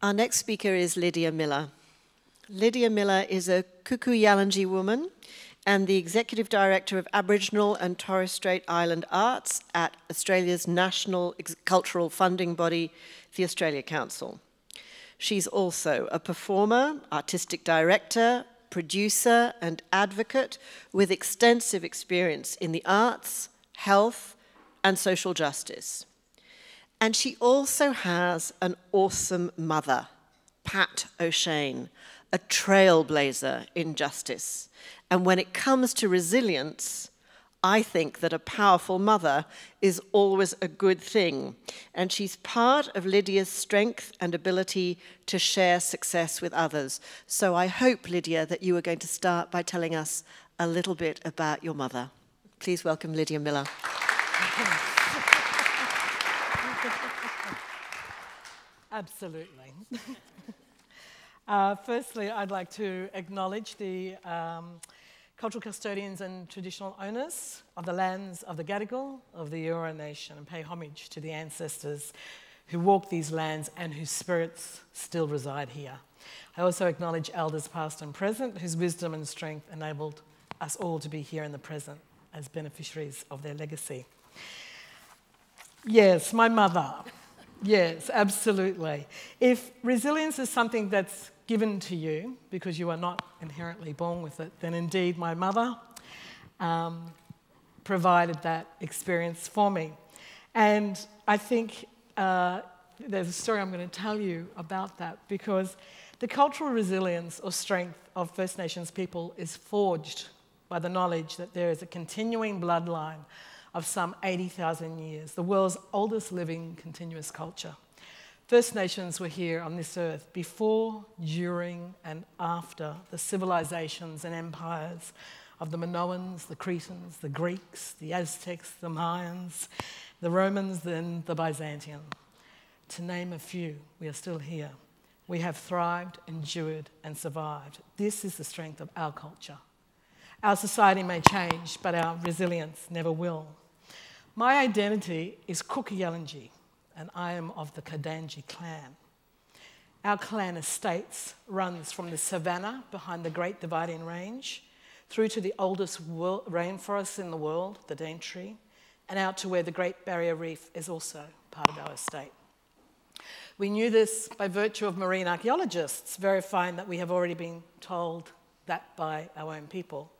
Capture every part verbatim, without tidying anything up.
Our next speaker is Lydia Miller. Lydia Miller is a Kuku Yalanji woman and the Executive Director of Aboriginal and Torres Strait Island Arts at Australia's national cultural funding body, the Australia Council. She's also a performer, artistic director, producer and advocate with extensive experience in the arts, health and social justice. And she also has an awesome mother, Pat O'Shane, a trailblazer in justice. And when it comes to resilience, I think that a powerful mother is always a good thing. And she's part of Lydia's strength and ability to share success with others. So I hope, Lydia, that you are going to start by telling us a little bit about your mother. Please welcome Lydia Miller. Absolutely. uh, firstly, I'd like to acknowledge the um, cultural custodians and traditional owners of the lands of the Gadigal of the Eora Nation and pay homage to the ancestors who walked these lands and whose spirits still reside here. I also acknowledge elders past and present whose wisdom and strength enabled us all to be here in the present as beneficiaries of their legacy. Yes, my mother. Yes, absolutely. If resilience is something that's given to you because you are not inherently born with it, then indeed my mother um, provided that experience for me. And I think uh, there's a story I'm going to tell you about that, because the cultural resilience or strength of First Nations people is forged by the knowledge that there is a continuing bloodline of some eighty thousand years, the world's oldest living continuous culture. First Nations were here on this earth before, during and after the civilizations and empires of the Minoans, the Cretans, the Greeks, the Aztecs, the Mayans, the Romans and the Byzantium. To name a few, we are still here. We have thrived, endured and survived. This is the strength of our culture. Our society may change, but our resilience never will. My identity is Kuku Yalanji, and I am of the Kadanji clan. Our clan estates runs from the savannah behind the Great Dividing Range through to the oldest world, rainforest in the world, the Daintree, and out to where the Great Barrier Reef is also part of our estate. We knew this by virtue of marine archaeologists verifying that we have already been told that by our own people.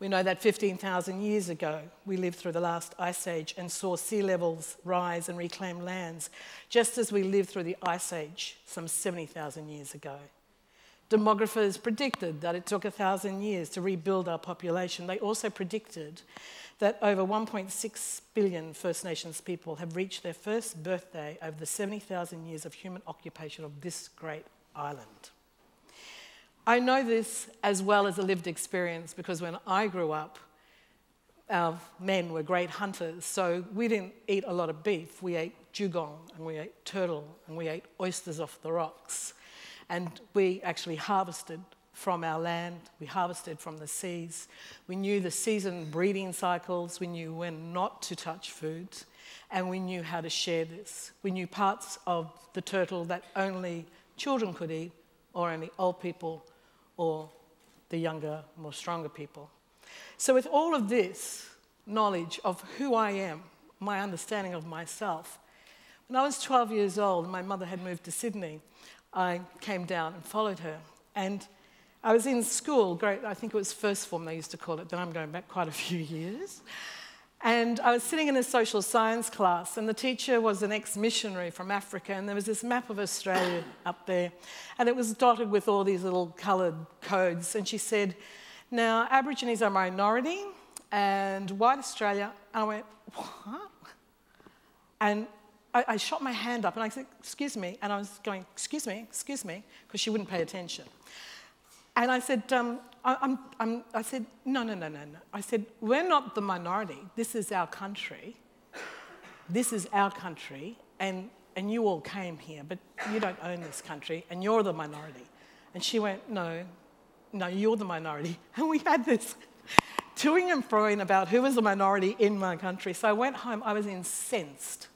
We know that fifteen thousand years ago, we lived through the last ice age and saw sea levels rise and reclaim lands, just as we lived through the ice age some seventy thousand years ago. Demographers predicted that it took one thousand years to rebuild our population. They also predicted that over one point six billion First Nations people have reached their first birthday over the seventy thousand years of human occupation of this great island. I know this as well as a lived experience, because when I grew up, our men were great hunters, so we didn't eat a lot of beef. We ate dugong, and we ate turtle, and we ate oysters off the rocks. And we actually harvested from our land, we harvested from the seas. We knew the season breeding cycles, we knew when not to touch food, and we knew how to share this. We knew parts of the turtle that only children could eat, or only old people, or the younger, more stronger people. So with all of this knowledge of who I am, my understanding of myself, when I was twelve years old and my mother had moved to Sydney, I came down and followed her. And I was in school, great, I think it was first form they used to call it, then I'm going back quite a few years. And I was sitting in a social science class, and the teacher was an ex-missionary from Africa, and there was this map of Australia up there, and it was dotted with all these little coloured codes. And she said, now, Aborigines are a minority, and white Australia... And I went, what? And I, I shot my hand up, and I said, excuse me. And I was going, excuse me, excuse me, because she wouldn't pay attention. And I said, um, I, I'm, I'm, I said, no, no, no, no, no. I said, we're not the minority. This is our country. This is our country, and, and you all came here, but you don't own this country, and you're the minority. And she went, no, no, you're the minority. And we had this toing and froing about who was the minority in my country. So I went home. I was incensed.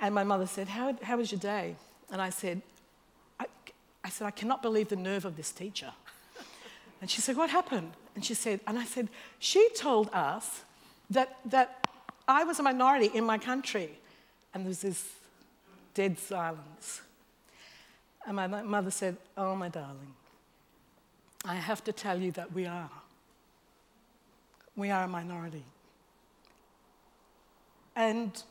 And my mother said, how, how was your day? And I said, I, I said, I cannot believe the nerve of this teacher. And she said, what happened? And she said, and I said, she told us that, that I was a minority in my country. And there was this dead silence. And my mother said, oh, my darling, I have to tell you that we are. We are a minority. And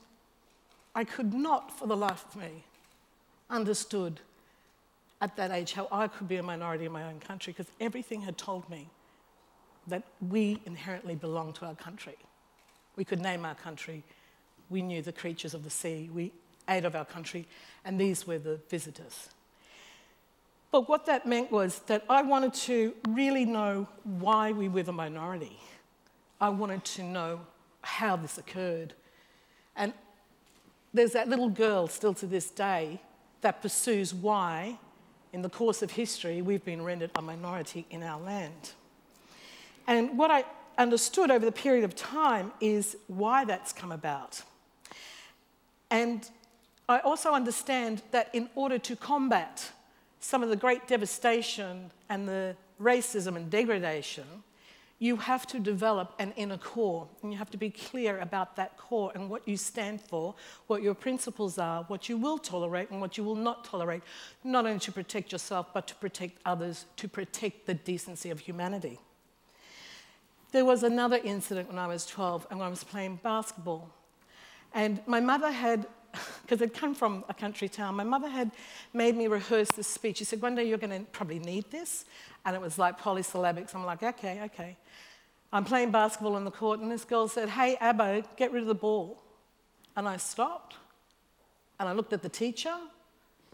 I could not, for the life of me, understood at that age how I could be a minority in my own country, because everything had told me that we inherently belonged to our country. We could name our country. We knew the creatures of the sea. We ate of our country. And these were the visitors. But what that meant was that I wanted to really know why we were the minority. I wanted to know how this occurred. And there's that little girl still to this day that pursues why, in the course of history, we've been rendered a minority in our land. And what I understood over the period of time is why that's come about. And I also understand that in order to combat some of the great devastation and the racism and degradation, you have to develop an inner core, and you have to be clear about that core and what you stand for, what your principles are, what you will tolerate and what you will not tolerate, not only to protect yourself, but to protect others, to protect the decency of humanity. There was another incident when I was twelve, and I was playing basketball. And my mother had, because I'd come from a country town, my mother had made me rehearse this speech. She said, one day you're going to probably need this. And it was like polysyllabics. I'm like, okay, okay. I'm playing basketball in the court, and this girl said, hey, Abbo, get rid of the ball. And I stopped, and I looked at the teacher,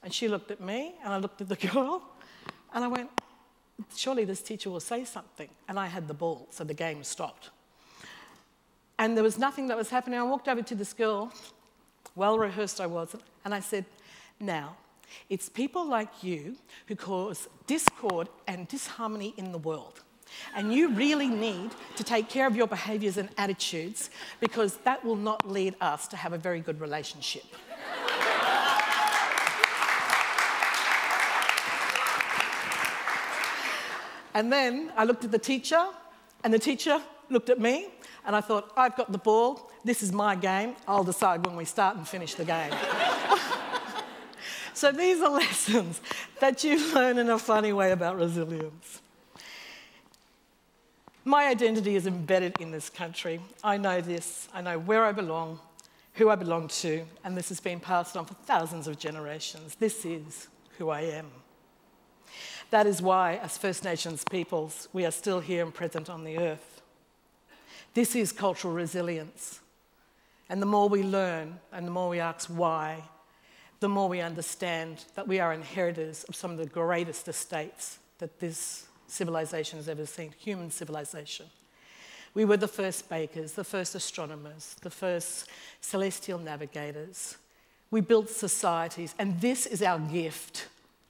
and she looked at me, and I looked at the girl, and I went, surely this teacher will say something. And I had the ball, so the game stopped. And there was nothing that was happening. I walked over to this girl, well rehearsed I was, and I said, now, it's people like you who cause discord and disharmony in the world. And you really need to take care of your behaviours and attitudes, because that will not lead us to have a very good relationship. And then I looked at the teacher, and the teacher looked at me, and I thought, I've got the ball, this is my game, I'll decide when we start and finish the game. So these are lessons that you learn in a funny way about resilience. My identity is embedded in this country. I know this, I know where I belong, who I belong to, and this has been passed on for thousands of generations. This is who I am. That is why, as First Nations peoples, we are still here and present on the earth. This is cultural resilience. And the more we learn and the more we ask why, the more we understand that we are inheritors of some of the greatest estates that this civilization has ever seen, human civilization. We were the first bakers, the first astronomers, the first celestial navigators. We built societies, and this is our gift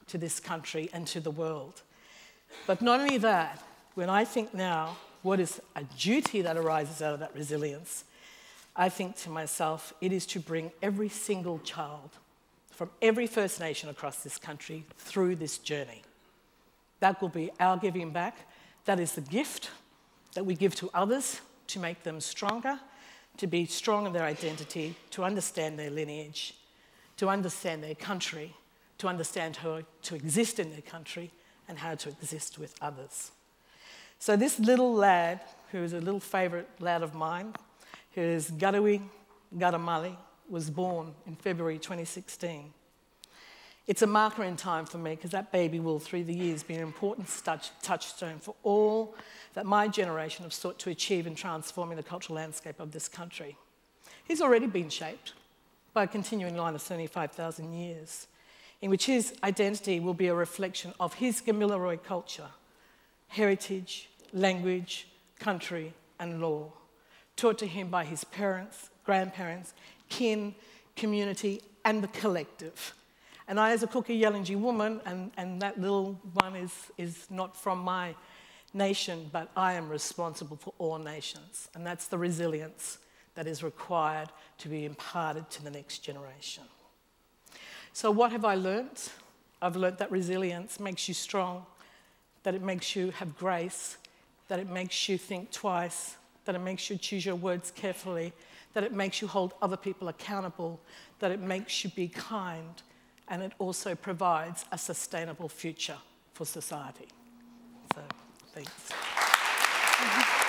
to this country and to the world. But not only that, when I think now, what is a duty that arises out of that resilience, I think to myself, it is to bring every single child from every First Nation across this country through this journey. That will be our giving back. That is the gift that we give to others to make them stronger, to be strong in their identity, to understand their lineage, to understand their country, to understand how to exist in their country and how to exist with others. So this little lad, who is a little favourite lad of mine, who is Gatawi, Gatamali, was born in February twenty sixteen. It's a marker in time for me, because that baby will, through the years, be an important touch, touchstone for all that my generation have sought to achieve in transforming the cultural landscape of this country. He's already been shaped by a continuing line of seventy-five thousand years, in which his identity will be a reflection of his Gamilaroi culture, heritage, language, country, and law, taught to him by his parents, grandparents, kin, community, and the collective. And I, as a Kuku Yalanji woman, and, and that little one is, is not from my nation, but I am responsible for all nations. And that's the resilience that is required to be imparted to the next generation. So what have I learnt? I've learnt that resilience makes you strong, that it makes you have grace, that it makes you think twice, that it makes you choose your words carefully, that it makes you hold other people accountable, that it makes you be kind, and it also provides a sustainable future for society. So, thanks.